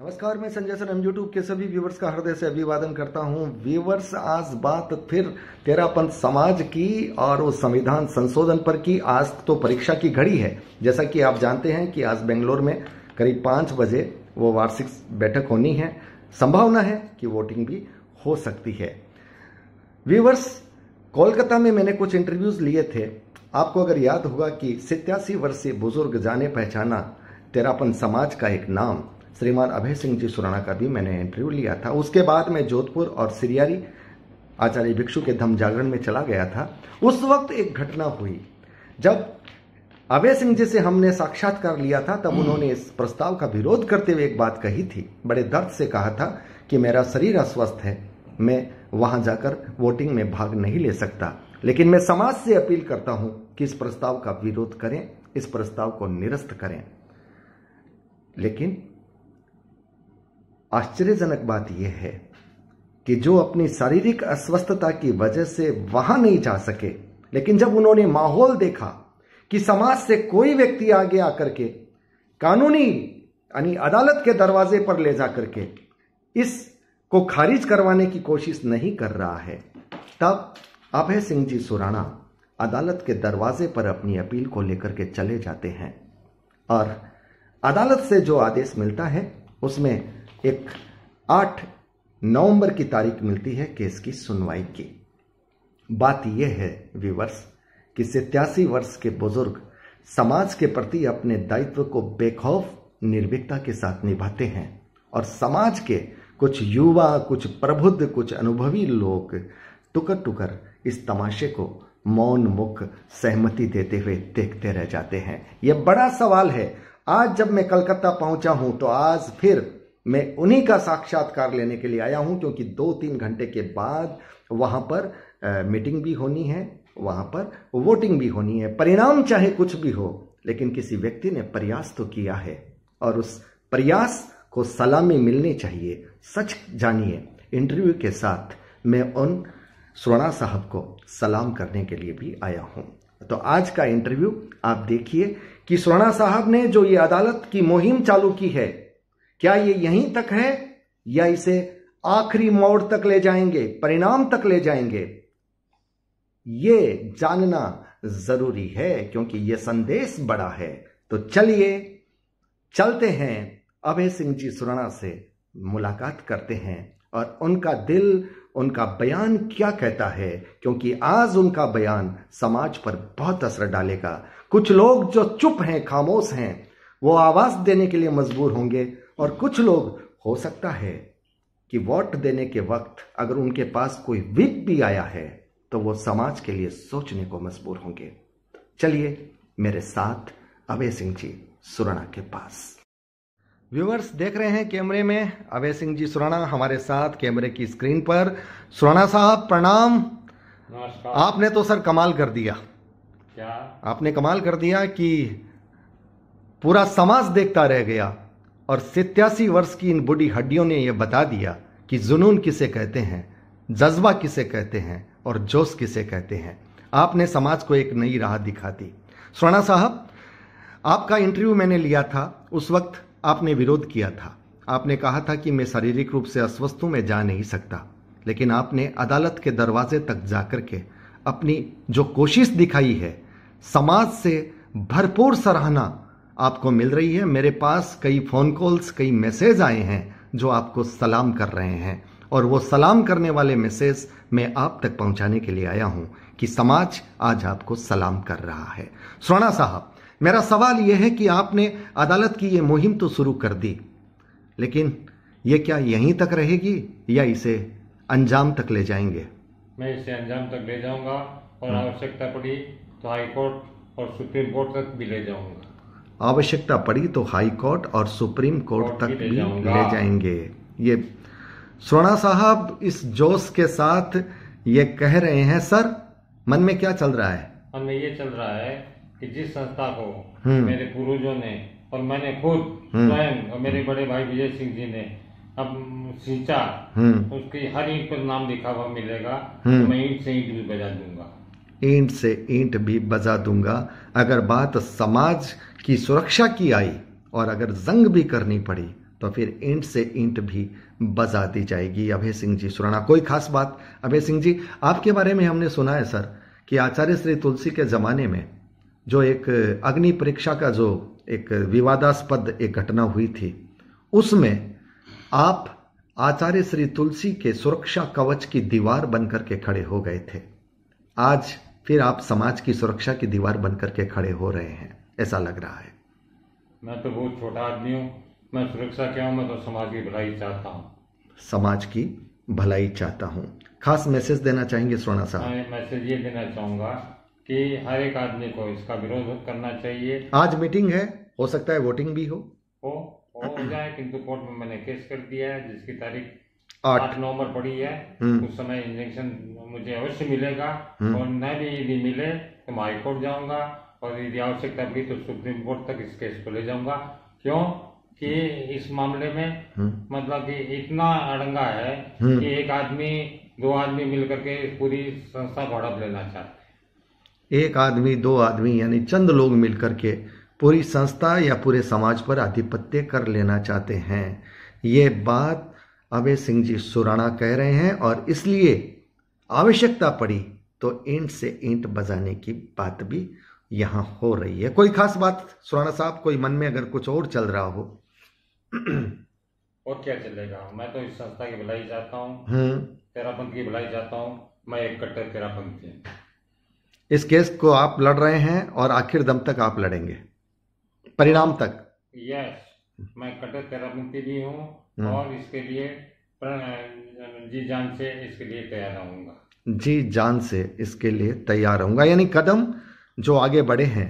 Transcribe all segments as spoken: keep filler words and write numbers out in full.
नमस्कार, मैं संजय सरन यूट्यूब के सभी व्यूवर्स का हृदय से अभिवादन करता हूं। व्यूवर्स, आज बात फिर तेरापंथ समाज की और उस संविधान संशोधन पर की। आज तो परीक्षा की घड़ी है। जैसा कि आप जानते हैं कि आज बेंगलोर में करीब पाँच बजे वो वार्षिक बैठक होनी है। संभावना है कि वोटिंग भी हो सकती है। व्यूवर्स, कोलकाता में मैंने कुछ इंटरव्यूज लिए थे। आपको अगर याद होगा कि सत्तासी वर्षीय बुजुर्ग जाने पहचाना तेरापंथ समाज का एक नाम श्रीमान अभय सिंह जी सुराना का भी मैंने इंटरव्यू लिया था। उसके बाद मैं जोधपुर और सिरियारी आचार्य भिक्षु के धम्म जागरण में चला गया था। उस वक्त एक घटना हुई। जब अभय सिंह जी से हमने साक्षात्कार लिया था तब उन्होंने इस प्रस्ताव का विरोध करते हुए एक बात कही थी। बड़े दर्द से कहा था कि मेरा शरीर अस्वस्थ है, मैं वहां जाकर वोटिंग में भाग नहीं ले सकता, लेकिन मैं समाज से अपील करता हूं कि इस प्रस्ताव का विरोध करें, इस प्रस्ताव को निरस्त करें। लेकिन आश्चर्यजनक बात यह है कि जो अपनी शारीरिक अस्वस्थता की वजह से वहां नहीं जा सके, लेकिन जब उन्होंने माहौल देखा कि समाज से कोई व्यक्ति आगे आकर के कानूनी यानी अदालत के दरवाजे पर ले जा करके इसको खारिज करवाने की कोशिश नहीं कर रहा है, तब अभय सिंह जी सुराना अदालत के दरवाजे पर अपनी अपील को लेकर के चले जाते हैं और अदालत से जो आदेश मिलता है उसमें एक आठ नवंबर की तारीख मिलती है केस की सुनवाई की। बात यह है व्यूवर्स कि सत्तासी वर्ष के बुजुर्ग समाज के प्रति अपने दायित्व को बेखौफ निर्भीकता के साथ निभाते हैं और समाज के कुछ युवा, कुछ प्रबुद्ध, कुछ अनुभवी लोग टुकर टुकर इस तमाशे को मौन मुख सहमति देते हुए देखते रह जाते हैं। यह बड़ा सवाल है। आज जब मैं कलकत्ता पहुंचा हूं तो आज फिर मैं उन्हीं का साक्षात्कार लेने के लिए आया हूं, क्योंकि दो तीन घंटे के बाद वहां पर आ, मीटिंग भी होनी है, वहां पर वोटिंग भी होनी है। परिणाम चाहे कुछ भी हो, लेकिन किसी व्यक्ति ने प्रयास तो किया है और उस प्रयास को सलामी मिलनी चाहिए। सच जानिए, इंटरव्यू के साथ मैं उन सुराना साहब को सलाम करने के लिए भी आया हूं। तो आज का इंटरव्यू आप देखिए कि सुराना साहब ने जो ये अदालत की मुहिम चालू की है, क्या ये यहीं तक है या इसे आखिरी मोड़ तक ले जाएंगे, परिणाम तक ले जाएंगे, ये जानना जरूरी है, क्योंकि ये संदेश बड़ा है। तो चलिए चलते हैं, अभय सिंह जी सुराना से मुलाकात करते हैं और उनका दिल, उनका बयान क्या कहता है, क्योंकि आज उनका बयान समाज पर बहुत असर डालेगा। कुछ लोग जो चुप हैं, खामोश हैं, वो आवाज देने के लिए मजबूर होंगे और कुछ लोग हो सकता है कि वोट देने के वक्त अगर उनके पास कोई व्हिप भी आया है तो वो समाज के लिए सोचने को मजबूर होंगे। चलिए मेरे साथ अभय सिंह जी सुराना के पास। व्यूवर्स, देख रहे हैं कैमरे में अभय सिंह जी सुराना हमारे साथ कैमरे की स्क्रीन पर। सुराना साहब प्रणाम। आपने तो सर कमाल कर दिया। क्या आपने कमाल कर दिया कि पूरा समाज देखता रह गया और सत्तासी वर्ष की इन बूढ़ी हड्डियों ने यह बता दिया कि जुनून किसे कहते हैं, जज्बा किसे कहते हैं और जोश किसे कहते हैं। आपने समाज को एक नई राह दिखा दी। सुराना साहब, आपका इंटरव्यू मैंने लिया था, उस वक्त आपने विरोध किया था। आपने कहा था कि मैं शारीरिक रूप से अस्वस्थ हूं, मैं जा नहीं सकता, लेकिन आपने अदालत के दरवाजे तक जाकर के अपनी जो कोशिश दिखाई है, समाज से भरपूर सराहना आपको मिल रही है। मेरे पास कई फोन कॉल्स, कई मैसेज आए हैं जो आपको सलाम कर रहे हैं और वो सलाम करने वाले मैसेज मैं आप तक पहुंचाने के लिए आया हूं कि समाज आज आपको सलाम कर रहा है। सुराना साहब, मेरा सवाल यह है कि आपने अदालत की ये मुहिम तो शुरू कर दी, लेकिन ये क्या यहीं तक रहेगी या इसे अंजाम तक ले जाएंगे? मैं इसे अंजाम तक ले जाऊंगा और आवश्यकता पड़ी तो हाईकोर्ट और सुप्रीम कोर्ट तक भी ले जाऊंगा। आवश्यकता पड़ी तो हाई कोर्ट और सुप्रीम कोर्ट तक भी ले जाएंगे। ये सुराना साहब इस जोश के साथ ये कह रहे हैं। सर, मन में क्या चल रहा है? मन में ये चल रहा है कि जिस संस्था को मेरे गुरुजों ने और मैंने खुद स्वयं और मेरे बड़े भाई विजय सिंह जी ने अब सींचा, उसकी हर ईंट पर नाम लिखा हुआ मिलेगा, तो मैं ईंट से ईंट भी बजा दूंगा, ईंट से ईंट भी बजा दूंगा। अगर बात समाज की सुरक्षा की आई और अगर जंग भी करनी पड़ी तो फिर इंट से इंट भी बजा दी जाएगी। अभय सिंह जी सुराना, कोई खास बात? अभय सिंह जी, आपके बारे में हमने सुना है सर कि आचार्य श्री तुलसी के ज़माने में जो एक अग्नि परीक्षा का जो एक विवादास्पद एक घटना हुई थी, उसमें आप आचार्य श्री तुलसी के सुरक्षा कवच की दीवार बनकर के खड़े हो गए थे। आज फिर आप समाज की सुरक्षा की दीवार बनकर के खड़े हो रहे हैं, ऐसा लग रहा है। मैं तो बहुत छोटा आदमी हूँ, मैं सुरक्षा क्या हूँ? मैं तो समाज की भलाई चाहता हूँ, समाज की भलाई चाहता हूँ। खास मैसेज देना चाहेंगे सुराना साहब? मैं मैसेज ये देना चाहूँगा कि हर एक आदमी को इसका विरोध करना चाहिए। आज मीटिंग है, हो सकता है वोटिंग भी हो हो, हो जाए, किंतु कोर्ट में मैंने केस कर दिया है जिसकी तारीख आठ नवम्बर पड़ी है। उस समय इंजेक्शन मुझे अवश्य मिलेगा और न भी यदि मिले तो मैं हाईकोर्ट जाऊँगा और यदि आवश्यकता पड़ी तो सुप्रीम कोर्ट तक इस केस को ले जाऊँगा। क्यों कि इस मामले में मतलब कि इतना अड़ंगा है कि एक आदमी दो आदमी मिलकर के पूरी संस्था को हड़प लेना चाहते हैं। एक आदमी दो आदमी यानी चंद लोग मिलकर के पूरी संस्था या पूरे समाज पर आधिपत्य कर लेना चाहते हैं। ये बात अभय सिंह जी सुराना कह रहे हैं और इसलिए आवश्यकता पड़ी तो ईंट से ईंट बजाने की बात भी यहाँ हो रही है। कोई खास बात सुराना साहब? कोई मन में अगर कुछ और चल रहा हो? और क्या चलेगा? मैं तो इस संस्था की भलाई चाहता हूँ, तेरापंथ की भलाई चाहता हूँ, मैं एक कट्टर तेरापंथी हूं। इस केस को आप लड़ रहे हैं और आखिर दम तक आप लड़ेंगे, परिणाम तक? यस, मैं कट्टर तेरापंथी भी हूँ और इसके लिए जी जान से इसके लिए तैयार रहूंगा। जी जान से इसके लिए तैयार रहूंगा यानी कदम जो आगे बढ़े हैं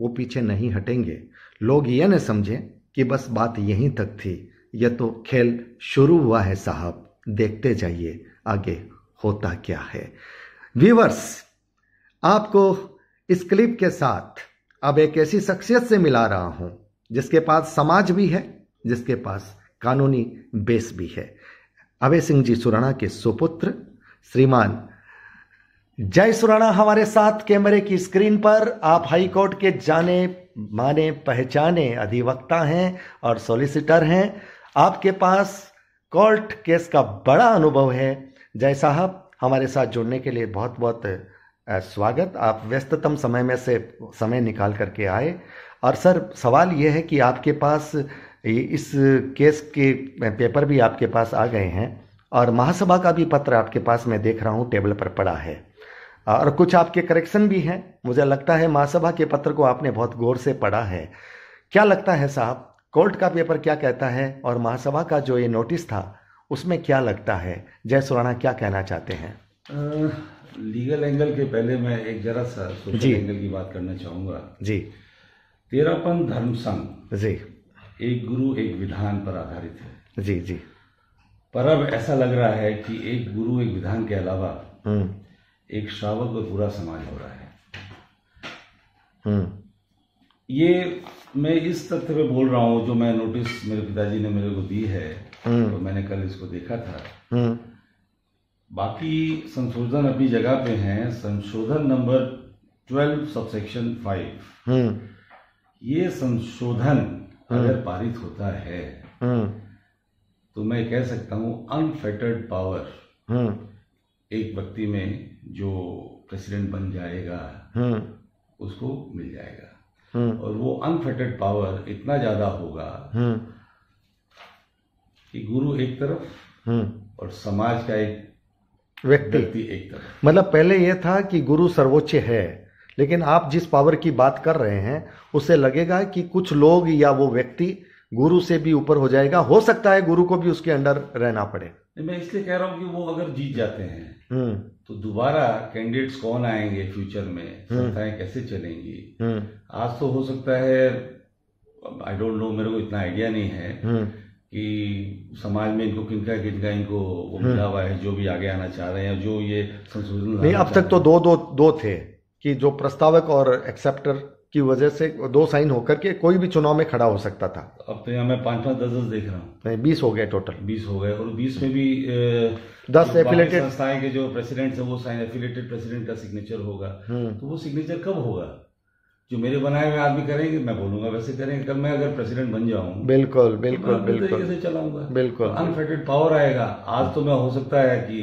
वो पीछे नहीं हटेंगे। लोग ये न समझें कि बस बात यहीं तक थी, यह तो खेल शुरू हुआ है साहब, देखते जाइए आगे होता क्या है। व्यूवर्स, आपको इस क्लिप के साथ अब एक ऐसी शख्सियत से मिला रहा हूं जिसके पास समाज भी है, जिसके पास कानूनी बेस भी है। अभय सिंह जी सुराना के सुपुत्र श्रीमान जय सुराना हमारे साथ कैमरे की स्क्रीन पर। आप हाईकोर्ट के जाने माने पहचाने अधिवक्ता हैं और सॉलिसिटर हैं, आपके पास कोर्ट केस का बड़ा अनुभव है। जय साहब, हमारे साथ जुड़ने के लिए बहुत बहुत स्वागत। आप व्यस्ततम समय में से समय निकाल करके आए। और सर, सवाल यह है कि आपके पास इस केस के पेपर भी आपके पास आ गए हैं और महासभा का भी पत्र आपके पास मैं देख रहा हूँ टेबल पर पड़ा है और कुछ आपके करेक्शन भी हैं। मुझे लगता है महासभा के पत्र को आपने बहुत गौर से पढ़ा है। क्या लगता है साहब, कोर्ट का पेपर क्या कहता है और महासभा का जो ये नोटिस था उसमें क्या लगता है? जय सुराना क्या कहना चाहते हैं? आ, लीगल एंगल के पहले मैं एक जरा सा सोशल एंगल की बात करना चाहूँगा। जी, तेरापन धर्म संघ जी एक गुरु एक विधान पर आधारित है। जी जी, पर अब ऐसा लग रहा है कि एक गुरु एक विधान के अलावा एक श्रावक और पूरा समाज हो रहा है। ये मैं इस तथ्य पे बोल रहा हूँ जो मैं नोटिस मेरे पिताजी ने मेरे को दी है, तो मैंने कल इसको देखा था। बाकी संशोधन अपनी जगह पे हैं। संशोधन नंबर ट्वेल्व सबसेक्शन फाइव, ये संशोधन अगर पारित होता है तो मैं कह सकता हूँ अनफेटर्ड पावर एक व्यक्ति में जो प्रेसिडेंट बन जाएगा उसको मिल जाएगा। और वो अनफेटेड पावर इतना ज्यादा होगा कि गुरु एक तरफ और समाज का एक व्यक्ति एक तरफ। मतलब पहले यह था कि गुरु सर्वोच्च है, लेकिन आप जिस पावर की बात कर रहे हैं उससे लगेगा कि कुछ लोग या वो व्यक्ति गुरु से भी ऊपर हो जाएगा। हो सकता है गुरु को भी उसके अंडर रहना पड़े। मैं इसलिए कह रहा हूँ कि वो अगर जीत जाते हैं तो दोबारा कैंडिडेट्स कौन आएंगे फ्यूचर में, संस्थाएं कैसे चलेंगी। आज तो हो सकता है, आई डोंट नो, मेरे को इतना आइडिया नहीं है कि समाज में इनको किनका किनका इनको वो मिला हुआ है जो भी आगे आना चाह रहे हैं, जो ये संशोधन नहीं। अब तक तो दो दो दो थे कि जो प्रस्तावक और एक्सेप्टर की वजह से दो साइन होकर के कोई भी चुनाव में खड़ा हो सकता था। अब तो यहाँ मैं पाँच पाँच दस दस देख रहा हूँ, बीस हो गए टोटल, बीस हो गए। और बीस में भी दस एफिलेटेड संस्थाएं के जो प्रेसिडेंट है वो साइन एफिलेटेड प्रेसिडेंट का सिग्नेचर होगा। तो वो सिग्नेचर कब होगा? जो मेरे बनाए हुए आदमी करेंगे मैं बोलूंगा वैसे करेंगे। कल मैं अगर प्रेसिडेंट बन जाऊँ बिल्कुल बिल्कुल तो बिल्कुल से चलाऊंगा बिल्कुल, अनफेटेड पावर आएगा। आज तो मैं हो सकता है कि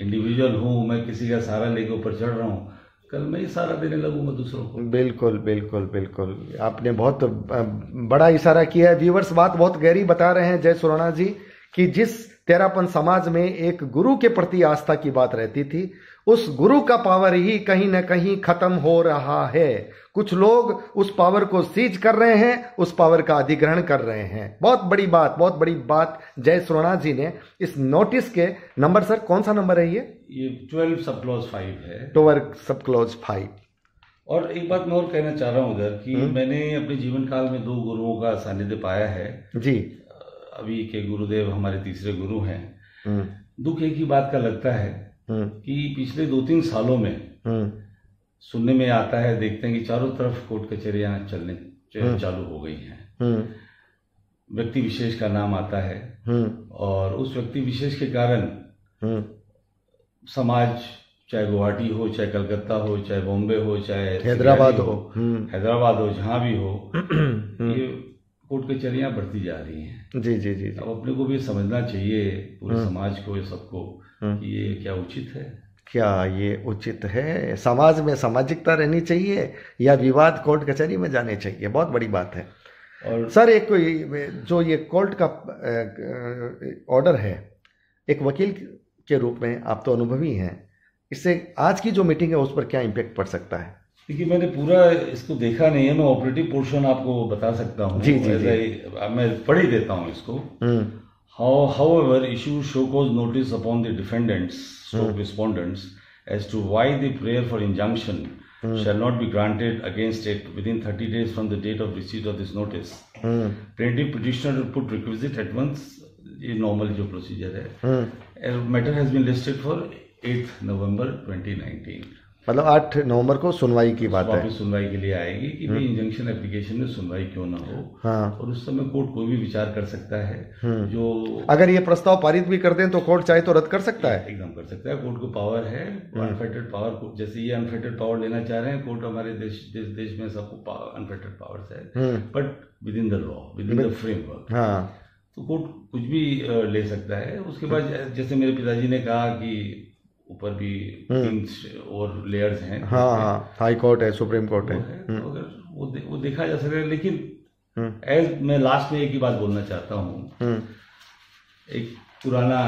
इंडिविजुअल हूँ, मैं किसी का सहारा लेके ऊपर चढ़ रहा हूँ, कल मैं ही सहारा देने लगूंगा दूसरों को। बिल्कुल बिल्कुल बिल्कुल, आपने बहुत बड़ा इशारा किया है। व्यूवर्स बात बहुत गहरी बता रहे हैं जय सुराणा जी कि जिस तेरापन समाज में एक गुरु के प्रति आस्था की बात रहती थी, उस गुरु का पावर ही कहीं ना कहीं खत्म हो रहा है। कुछ लोग उस पावर को सीज कर रहे हैं, उस पावर का अधिग्रहण कर रहे हैं। बहुत बड़ी बात, बहुत बड़ी बात जय सुराणा जी ने इस नोटिस के नंबर, सर कौन सा नंबर है ये? ये ट्वेल्व सब क्लॉज फाइव है, ट्वेल्व सब क्लॉज फाइव। और एक बात मैं और कहना चाह रहा हूँ उधर कि हुँ? मैंने अपने जीवन काल में दो गुरुओं का सानिध्य पाया है जी। अभी के गुरुदेव हमारे तीसरे गुरु हैं। दुख एक ही बात का लगता है कि पिछले दो तीन सालों में सुनने में आता है, देखते हैं कि चारों तरफ कोर्ट कचहरियां चलने चालू हो गई हैं। व्यक्ति विशेष का नाम आता है और उस व्यक्ति विशेष के कारण समाज, चाहे गुवाहाटी हो, चाहे कलकत्ता हो, चाहे बॉम्बे हो, चाहे हैदराबाद हो हैदराबाद हो जहां भी हो, ये कोर्ट कचहरियां बढ़ती जा रही हैं। जी जी जी, अब अपने को भी समझना चाहिए, पूरे समाज को, सबको, ये क्या उचित है, क्या ये उचित है? समाज में सामाजिकता रहनी चाहिए या विवाद कोर्ट कचहरी में जाने चाहिए? बहुत बड़ी बात है। और सर एक जो ये कोर्ट का ऑर्डर है, एक वकील के रूप में आप तो अनुभवी हैं, इससे आज की जो मीटिंग है उस पर क्या इम्पैक्ट पड़ सकता है? देखिए मैंने पूरा इसको देखा नहीं है, मैं ऑपरेटिव पोर्शन आपको बता सकता हूँ। जी जी, मैं पढ़ ही देता हूँ इसको। How, however, issue show cause notice upon the defendants, stroke respondents, as to why the prayer for injunction mm. shall not be granted against it within thirty days from the date of receipt of this notice. Mm. Plaintiff petitioner to put requisite at once. ये normal जो procedure है. Mm. And matter has been listed for eighth November twenty nineteen. मतलब आठ नवंबर को सुनवाई की बात है, सुनवाई के लिए आएगी कि भाई इंजंक्शन एप्लीकेशन में सुनवाई क्यों ना हो। हाँ। और उस समय कोर्ट कोई भी विचार कर सकता है, जो अगर ये प्रस्ताव पारित भी कर दें तो कोर्ट चाहे तो रद्द कर सकता है, एकदम कर सकता है। कोर्ट को पावर है, अनफेटेड पावर। जैसे ये अनफेटेड पावर लेना चाह रहे हैं कोर्ट, हमारे देश देश, देश में सबको अनफेटेड पावर्स है, but within the law, within the framework. तो कोर्ट कुछ भी ले सकता है। उसके बाद जैसे मेरे पिताजी ने कहा कि ऊपर भी तीन और लेयर्स हैं। हाँ हाँ, हाई कोर्ट है, सुप्रीम कोर्ट है, तो अगर वो दे, वो देखा जा सकता है। लेकिन एज मैं लास्ट में एक ही बात बोलना चाहता हूँ, एक पुराना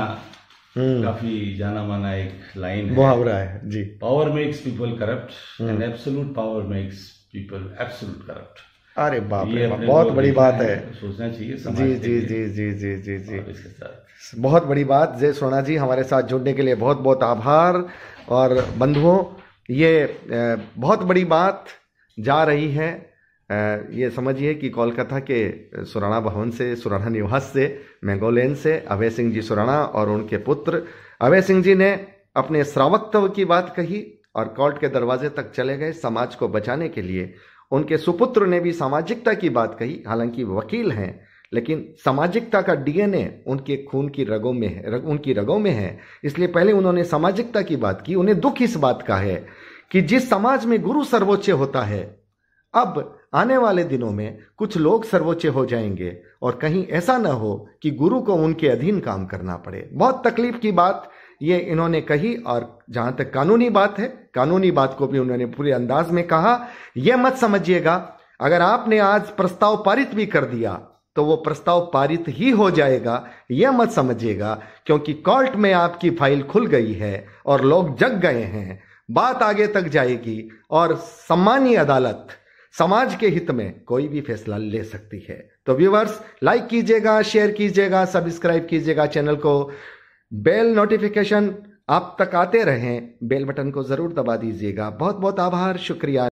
काफी जाना माना एक लाइन है, मुहावरा है जी, power makes people corrupt and absolute power makes people absolute corrupt. अरे बाप रे, बहुत बड़ी बात है, सोचना चाहिए समाज जी, जी जी जी जी जी जी इसके साथ। बहुत बड़ी बात। जय सुराणा जी हमारे साथ जुड़ने के लिए बहुत बहुत आभार। और बंधुओं, ये बहुत बड़ी बात जा रही है। ये समझिए कि कोलकाता के सुराणा भवन से, सुराणा निवास से, मैंगोलेन से अभय सिंह जी सुराणा और उनके पुत्र अभय सिंह जी ने अपने श्रावकत्व की बात कही और कोर्ट के दरवाजे तक चले गए समाज को बचाने के लिए। उनके सुपुत्र ने भी सामाजिकता की बात कही, हालांकि वकील हैं लेकिन सामाजिकता का डीएनए उनके खून की रगों में है, रग, उनकी रगों में है, इसलिए पहले उन्होंने सामाजिकता की बात की। उन्हें दुख इस बात का है कि जिस समाज में गुरु सर्वोच्च होता है, अब आने वाले दिनों में कुछ लोग सर्वोच्च हो जाएंगे और कहीं ऐसा ना हो कि गुरु को उनके अधीन काम करना पड़े। बहुत तकलीफ की बात ये इन्होंने कही। और जहां तक कानूनी बात है, कानूनी बात को भी उन्होंने पूरे अंदाज में कहा। यह मत समझिएगा अगर आपने आज प्रस्ताव पारित भी कर दिया तो वो प्रस्ताव पारित ही हो जाएगा, यह मत समझिएगा, क्योंकि कोर्ट में आपकी फाइल खुल गई है और लोग जग गए हैं। बात आगे तक जाएगी और सम्मानीय अदालत समाज के हित में कोई भी फैसला ले सकती है। तो व्यूवर्स लाइक कीजिएगा, शेयर कीजिएगा, सब्सक्राइब कीजिएगा चैनल को, बेल नोटिफिकेशन आप तक आते रहें, बेल बटन को जरूर दबा दीजिएगा। बहुत बहुत आभार, शुक्रिया।